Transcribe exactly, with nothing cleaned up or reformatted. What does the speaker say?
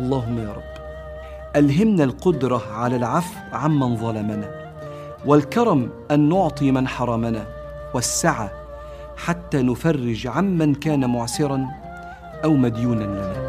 اللهم يا رب ألهمنا القدرة على العفو عمن ظلمنا، والكرم أن نعطي من حرمنا، والسعة حتى نفرج عمن كان معسرا أو مديونا لنا.